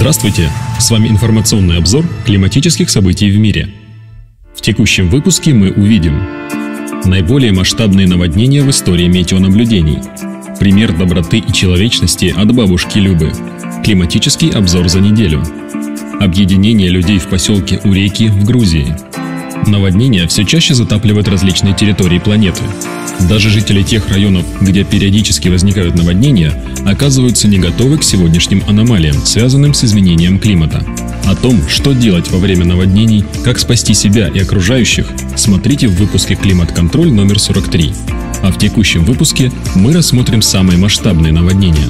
Здравствуйте! С вами информационный обзор климатических событий в мире. В текущем выпуске мы увидим наиболее масштабные наводнения в истории метеонаблюдений, пример доброты и человечности от бабушки Любы, климатический обзор за неделю, объединение людей в поселке Уреки в Грузии. Наводнения все чаще затапливают различные территории планеты. Даже жители тех районов, где периодически возникают наводнения, оказываются не готовы к сегодняшним аномалиям, связанным с изменением климата. О том, что делать во время наводнений, как спасти себя и окружающих, смотрите в выпуске «Климат Контроль» номер 43. А в текущем выпуске мы рассмотрим самые масштабные наводнения.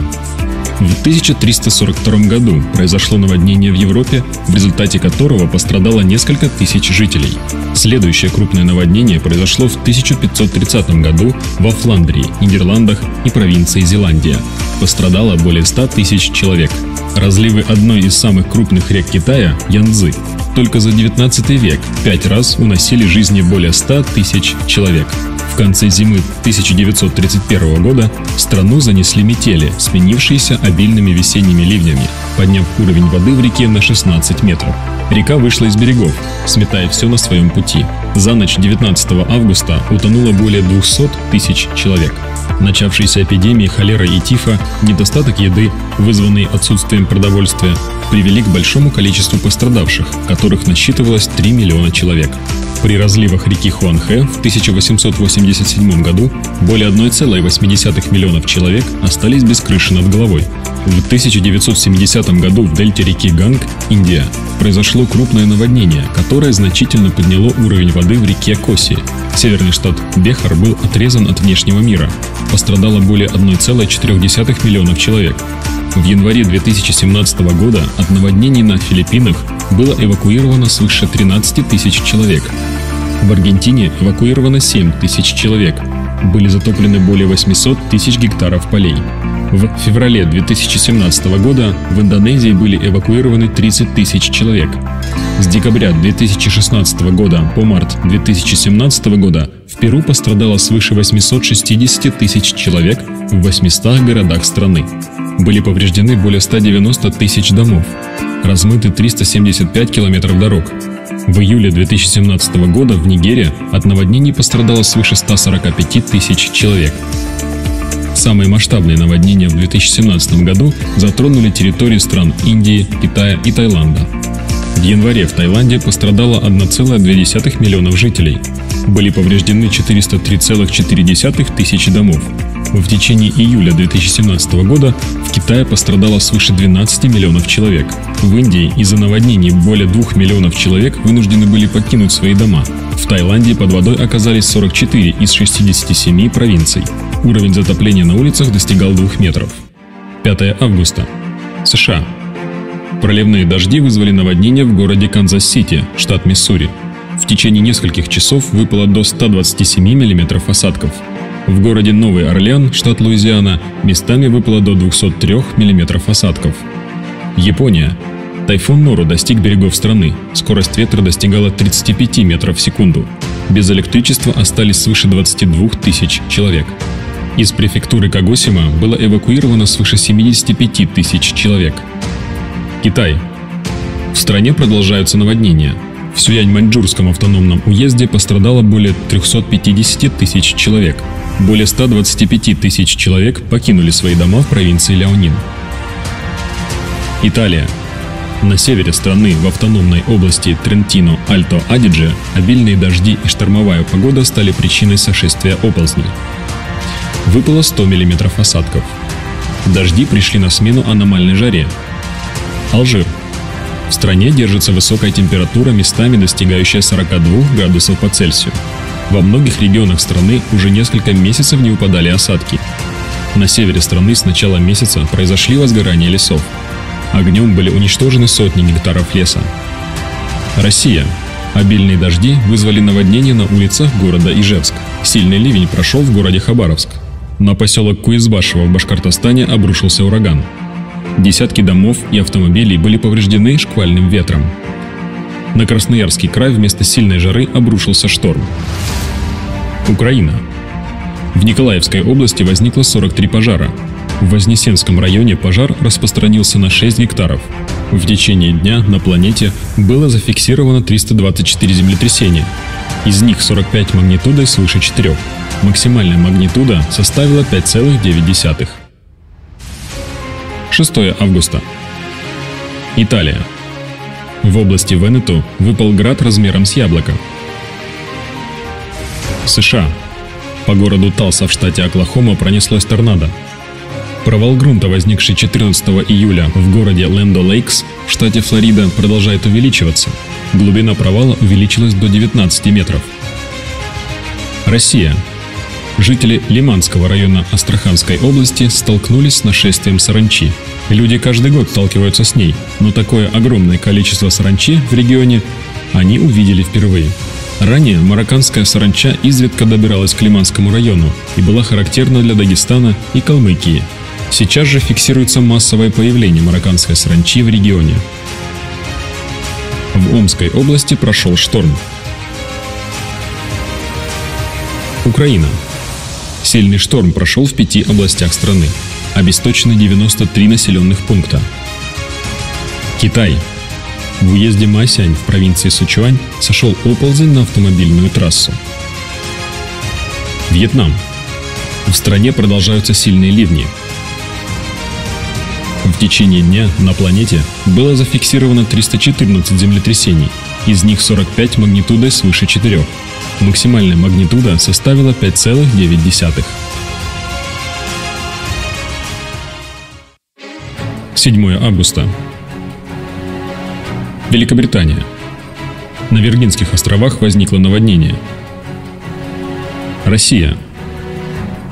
В 1342 году произошло наводнение в Европе, в результате которого пострадало несколько тысяч жителей. Следующее крупное наводнение произошло в 1530 году во Фландрии, Нидерландах и провинции Зеландия. Пострадало более 100 тысяч человек. Разливы одной из самых крупных рек Китая, Янцзы, только за 19 век 5 раз уносили жизни более 100 тысяч человек. В конце зимы 1931 года страну занесли метели, сменившиеся обильными весенними ливнями, подняв уровень воды в реке на 16 метров. Река вышла из берегов, сметая все на своем пути. За ночь 19 августа утонуло более 200 тысяч человек. Начавшиеся эпидемии холеры и тифа, недостаток еды, вызванный отсутствием продовольствия, привели к большому количеству пострадавших, которых насчитывалось 3 миллиона человек. При разливах реки Хуанхэ в 1887 году более 1,8 миллионов человек остались без крыши над головой. В 1970 году в дельте реки Ганг, Индия, произошло крупное наводнение, которое значительно подняло уровень воды в реке Коси. Северный штат Бехар был отрезан от внешнего мира. Пострадало более 1,4 миллионов человек. В январе 2017 года от наводнений на Филиппинах было эвакуировано свыше 13 тысяч человек. В Аргентине эвакуировано 7 тысяч человек. Были затоплены более 800 тысяч гектаров полей. В феврале 2017 года в Индонезии были эвакуированы 30 тысяч человек. С декабря 2016 года по март 2017 года в Перу пострадало свыше 860 тысяч человек в 800 городах страны. Были повреждены более 190 тысяч домов. Размыты 375 километров дорог. В июле 2017 года в Нигерии от наводнений пострадало свыше 145 тысяч человек. Самые масштабные наводнения в 2017 году затронули территории стран Индии, Китая и Таиланда. В январе в Таиланде пострадало 1,2 миллиона жителей. Были повреждены 403,4 тысячи домов. В течение июля 2017 года в Китае пострадало свыше 12 миллионов человек. В Индии из-за наводнений более 2 миллионов человек вынуждены были покинуть свои дома. В Таиланде под водой оказались 44 из 67 провинций. Уровень затопления на улицах достигал 2 метров. 5 августа. США. Проливные дожди вызвали наводнение в городе Канзас-Сити, штат Миссури. В течение нескольких часов выпало до 127 мм осадков. В городе Новый Орлеан, штат Луизиана, местами выпало до 203 мм осадков. Япония. Тайфун Нору достиг берегов страны. Скорость ветра достигала 35 метров в секунду. Без электричества остались свыше 22 тысяч человек. Из префектуры Кагосима было эвакуировано свыше 75 тысяч человек. Китай. В стране продолжаются наводнения. В Сюйянь-Маньчжурском автономном уезде пострадало более 350 тысяч человек. Более 125 тысяч человек покинули свои дома в провинции Ляонин. Италия. На севере страны, в автономной области Трентино-Альто-Адидже, обильные дожди и штормовая погода стали причиной сошествия оползней. Выпало 100 мм осадков. Дожди пришли на смену аномальной жаре. Алжир. В стране держится высокая температура, местами достигающая 42 градусов по Цельсию. Во многих регионах страны уже несколько месяцев не упадали осадки. На севере страны с начала месяца произошли возгорания лесов. Огнем были уничтожены сотни гектаров леса. Россия. Обильные дожди вызвали наводнение на улицах города Ижевск. Сильный ливень прошел в городе Хабаровск. На поселок Куизбашево в Башкортостане обрушился ураган. Десятки домов и автомобилей были повреждены шквальным ветром. На Красноярский край вместо сильной жары обрушился шторм. Украина. В Николаевской области возникло 43 пожара. В Вознесенском районе пожар распространился на 6 гектаров. В течение дня на планете было зафиксировано 324 землетрясения, из них 45 магнитудой свыше 4. Максимальная магнитуда составила 5,9. 6 августа. Италия. В области Венето выпал град размером с яблоко. США. По городу Талса в штате Оклахома пронеслось торнадо. Провал грунта, возникший 14 июля в городе Лэндо-Лейкс в штате Флорида, продолжает увеличиваться. Глубина провала увеличилась до 19 метров. Россия. Жители Лиманского района Астраханской области столкнулись с нашествием саранчи. Люди каждый год сталкиваются с ней, но такое огромное количество саранчи в регионе они увидели впервые. Ранее марокканская саранча изредка добиралась к Лиманскому району и была характерна для Дагестана и Калмыкии. Сейчас же фиксируется массовое появление марокканской саранчи в регионе. В Омской области прошел шторм. Украина. Сильный шторм прошел в 5 областях страны. Обесточены 93 населенных пункта. Китай. В уезде Маосянь в провинции Сычуань сошел оползень на автомобильную трассу. Вьетнам. В стране продолжаются сильные ливни. В течение дня на планете было зафиксировано 314 землетрясений, из них 45 магнитудой свыше 4. Максимальная магнитуда составила 5,9. 7 августа. Великобритания. На Виргинских островах возникло наводнение. Россия.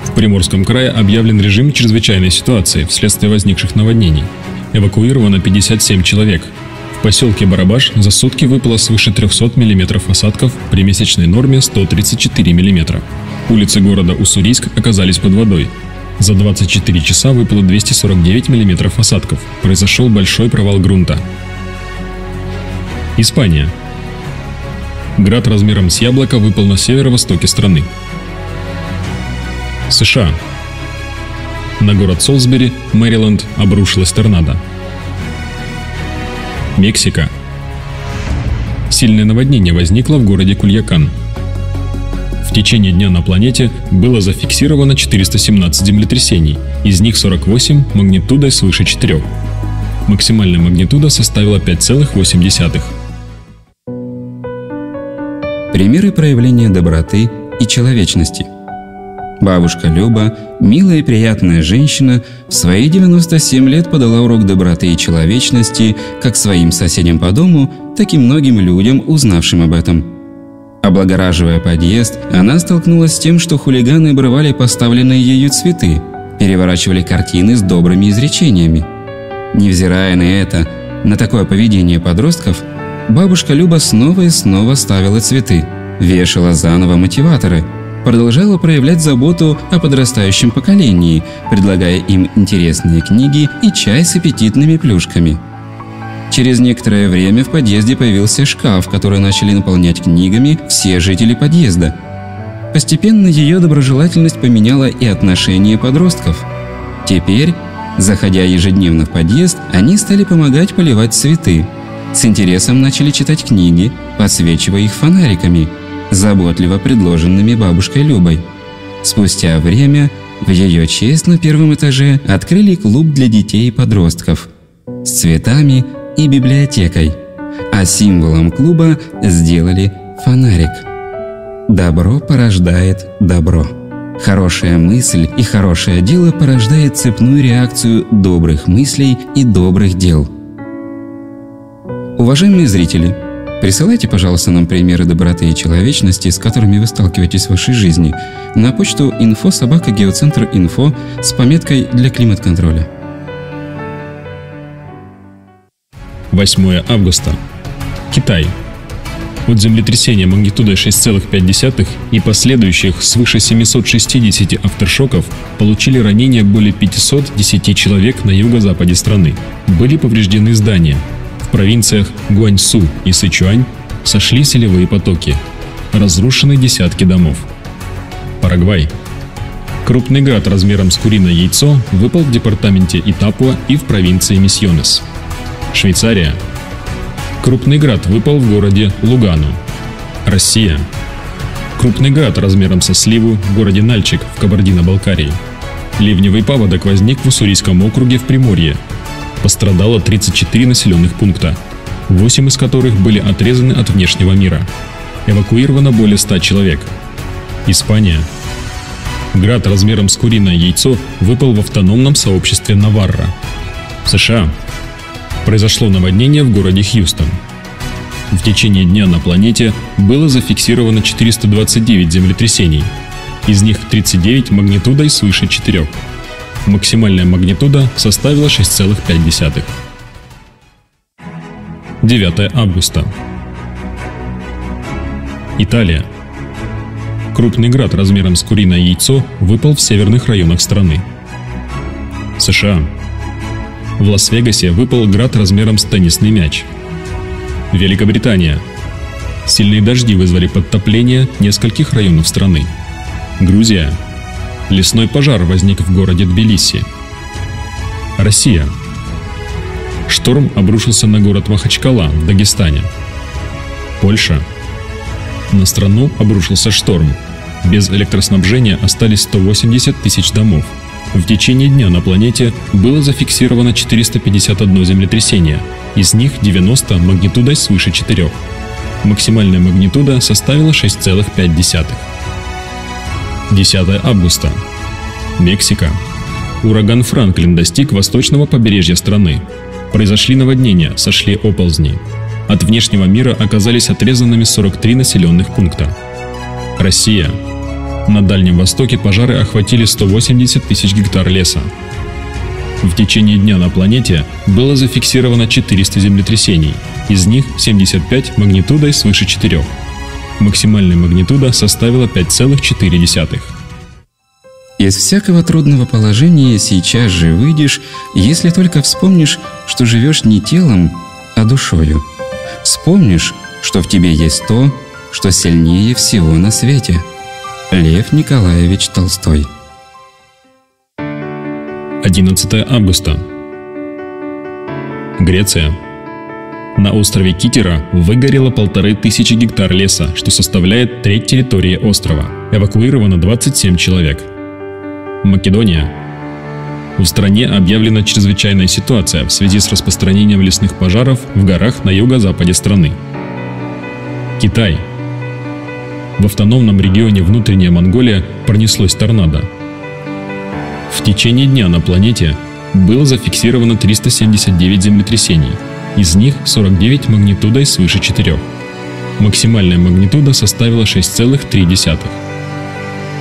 В Приморском крае объявлен режим чрезвычайной ситуации вследствие возникших наводнений. Эвакуировано 57 человек. В поселке Барабаш за сутки выпало свыше 300 мм осадков при месячной норме 134 мм. Улицы города Уссурийск оказались под водой. За 24 часа выпало 249 мм осадков. Произошел большой провал грунта. Испания. Град размером с яблоко выпал на северо-востоке страны. США. На город Солсбери, Мэриленд, обрушилась торнадо. Мексика. Сильное наводнение возникло в городе Кульякан. В течение дня на планете было зафиксировано 417 землетрясений, из них 48 магнитудой свыше 4. Максимальная магнитуда составила 5,8. Примеры проявления доброты и человечности. Бабушка Люба, милая и приятная женщина, в свои 97 лет подала урок доброты и человечности как своим соседям по дому, так и многим людям, узнавшим об этом. Облагораживая подъезд, она столкнулась с тем, что хулиганы обрывали поставленные ею цветы, переворачивали картины с добрыми изречениями. Невзирая на это, на такое поведение подростков, бабушка Люба снова и снова ставила цветы, вешала заново мотиваторы, продолжала проявлять заботу о подрастающем поколении, предлагая им интересные книги и чай с аппетитными плюшками. Через некоторое время в подъезде появился шкаф, который начали наполнять книгами все жители подъезда. Постепенно ее доброжелательность поменяла и отношение подростков. Теперь, заходя ежедневно в подъезд, они стали помогать поливать цветы, с интересом начали читать книги, подсвечивая их фонариками, заботливо предложенными бабушкой Любой. Спустя время в ее честь на первом этаже открыли клуб для детей и подростков с цветами и библиотекой, а символом клуба сделали фонарик. Добро порождает добро. Хорошая мысль и хорошее дело порождает цепную реакцию добрых мыслей и добрых дел. Уважаемые зрители, присылайте, пожалуйста, нам примеры доброты и человечности, с которыми вы сталкиваетесь в вашей жизни, на почту info@geocentr.info с пометкой «Для климат-контроля». 8 августа. Китай. От землетрясения магнитудой 6,5 и последующих свыше 760 афтершоков получили ранения более 510 человек на юго-западе страны. Были повреждены здания. В провинциях Гуаньсу и Сычуань сошли селевые потоки. Разрушены десятки домов. Парагвай. Крупный град размером с куриное яйцо выпал в департаменте Итапуа и в провинции Мисьонес. Швейцария. Крупный град выпал в городе Лугану. Россия. Крупный град размером со сливу в городе Нальчик в Кабардино-Балкарии. Ливневый паводок возник в Уссурийском округе в Приморье. Пострадало 34 населенных пункта, 8 из которых были отрезаны от внешнего мира. Эвакуировано более 100 человек. Испания. Град размером с куриное яйцо выпал в автономном сообществе Наварра. США. Произошло наводнение в городе Хьюстон. В течение дня на планете было зафиксировано 429 землетрясений, из них 39 магнитудой свыше 4. Максимальная магнитуда составила 6,5. 9 августа. Италия. Крупный град размером с куриное яйцо выпал в северных районах страны. США. В Лас-Вегасе выпал град размером с теннисный мяч. Великобритания. Сильные дожди вызвали подтопление нескольких районов страны. Грузия. Лесной пожар возник в городе Тбилиси. Россия. Шторм обрушился на город Махачкала в Дагестане. Польша. На страну обрушился шторм. Без электроснабжения остались 180 тысяч домов. В течение дня на планете было зафиксировано 451 землетрясение, из них 90 магнитудой свыше 4. Максимальная магнитуда составила 6,5. 10 августа. Мексика. Ураган Франклин достиг восточного побережья страны. Произошли наводнения, сошли оползни. От внешнего мира оказались отрезанными 43 населенных пункта. Россия. На Дальнем Востоке пожары охватили 180 тысяч гектар леса. В течение дня на планете было зафиксировано 400 землетрясений, из них 75 магнитудой свыше 4. Максимальная магнитуда составила 5,4. Из всякого трудного положения сейчас же выйдешь, если только вспомнишь, что живешь не телом, а душою. Вспомнишь, что в тебе есть то, что сильнее всего на свете. Лев Николаевич Толстой. 11 августа. Греция. На острове Китера выгорело 1500 гектар леса, что составляет треть территории острова. Эвакуировано 27 человек. Македония. В стране объявлена чрезвычайная ситуация в связи с распространением лесных пожаров в горах на юго-западе страны. Китай. В автономном регионе Внутренняя Монголия пронеслось торнадо. В течение дня на планете было зафиксировано 379 землетрясений, из них 49 магнитудой свыше 4. Максимальная магнитуда составила 6,3.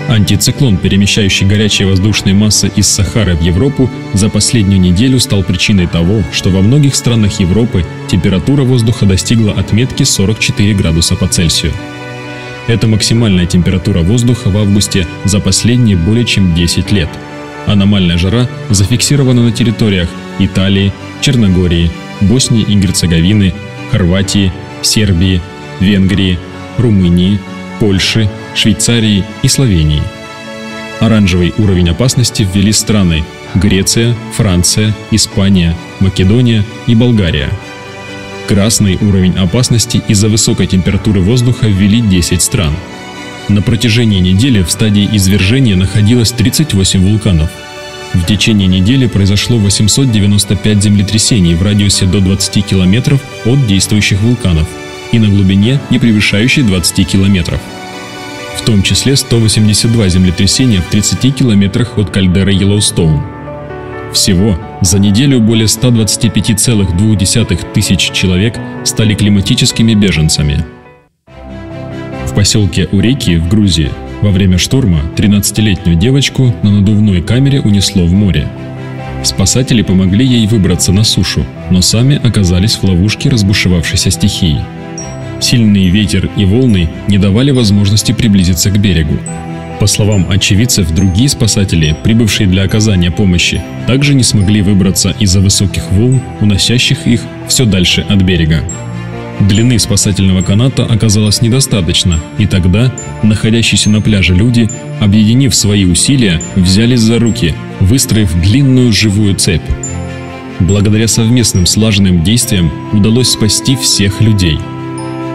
Антициклон, перемещающий горячие воздушные массы из Сахары в Европу, за последнюю неделю стал причиной того, что во многих странах Европы температура воздуха достигла отметки 44 градуса по Цельсию. Это максимальная температура воздуха в августе за последние более чем 10 лет. Аномальная жара зафиксирована на территориях Италии, Черногории, Боснии и Герцеговины, Хорватии, Сербии, Венгрии, Румынии, Польши, Швейцарии и Словении. Оранжевый уровень опасности ввели страны Греция, Франция, Испания, Македония и Болгария. Красный уровень опасности из-за высокой температуры воздуха ввели 10 стран. На протяжении недели в стадии извержения находилось 38 вулканов. В течение недели произошло 895 землетрясений в радиусе до 20 километров от действующих вулканов и на глубине, не превышающей 20 километров. В том числе 182 землетрясения в 30 километрах от кальдеры Йеллоустоун. Всего за неделю более 125,2 тысяч человек стали климатическими беженцами. В поселке Уреки в Грузии во время шторма 13-летнюю девочку на надувной камере унесло в море. Спасатели помогли ей выбраться на сушу, но сами оказались в ловушке разбушевавшейся стихии. Сильный ветер и волны не давали возможности приблизиться к берегу. По словам очевидцев, другие спасатели, прибывшие для оказания помощи, также не смогли выбраться из-за высоких волн, уносящих их все дальше от берега. Длины спасательного каната оказалось недостаточно, и тогда находящиеся на пляже люди, объединив свои усилия, взялись за руки, выстроив длинную живую цепь. Благодаря совместным слаженным действиям удалось спасти всех людей.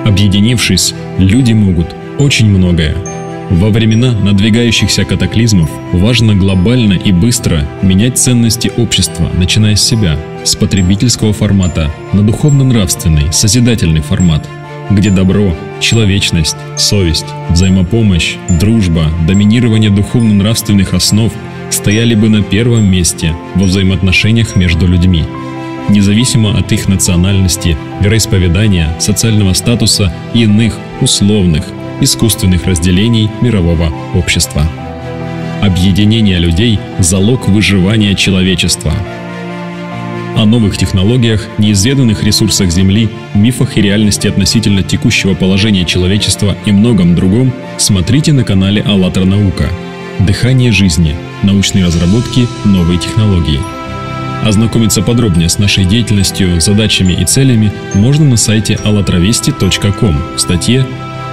Объединившись, люди могут очень многое. Во времена надвигающихся катаклизмов важно глобально и быстро менять ценности общества, начиная с себя, с потребительского формата на духовно-нравственный, созидательный формат, где добро, человечность, совесть, взаимопомощь, дружба, доминирование духовно-нравственных основ стояли бы на первом месте во взаимоотношениях между людьми, независимо от их национальности, вероисповедания, социального статуса и иных условных, искусственных разделений мирового общества. Объединение людей – залог выживания человечества. О новых технологиях, неизведанных ресурсах Земли, мифах и реальности относительно текущего положения человечества и многом другом смотрите на канале «АЛЛАТРА Наука». Дыхание жизни. Научные разработки новой технологии. Ознакомиться подробнее с нашей деятельностью, задачами и целями можно на сайте allatravesti.com в статье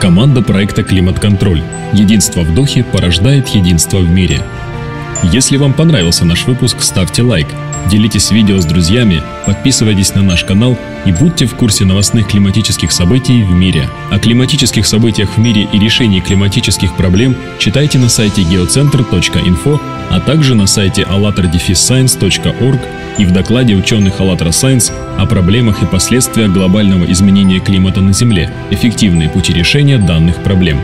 «Команда проекта «Климат Контроль. Единство в духе порождает единство в мире». Если вам понравился наш выпуск, ставьте лайк, делитесь видео с друзьями, подписывайтесь на наш канал и будьте в курсе новостных климатических событий в мире. О климатических событиях в мире и решении климатических проблем читайте на сайте geocenter.info, а также на сайте allatra-science.org и в докладе ученых «АЛЛАТРА Science» о проблемах и последствиях глобального изменения климата на Земле, эффективные пути решения данных проблем.